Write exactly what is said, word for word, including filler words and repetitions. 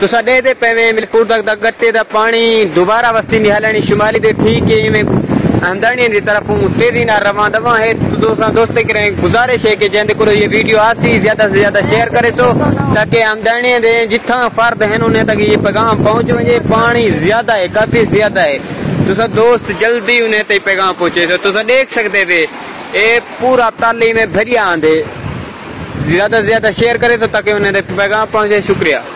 तुसा दे दे पेवे मिलपुर तक तक गट्टे दा पानी दोबारा वस्ती निहालनी शुमाली दे ठीक है में अंदरनी दी तरफ उते दिन रवा दवा है दोस्तों दोस्त करे गुजारिश है कि जेंदे को ये वीडियो आसी ज्यादा से ज्यादा शेयर करे सो ताकि आमदनी दे जिथा फर्द है उन्हें तक ये पैगाम पहुंच वजे। पानी ज्यादा है, काफी ज्यादा है, तुसा दोस्त जल्दी उन्हें तक पैगाम पहुंचे सो तुसा देख सकते वे ए पूरा ताली में भरिया आंदे। ज्यादा से ज्यादा शेयर करे तो ताकि उन्हें पैगाम पहुंचे। शुक्रिया।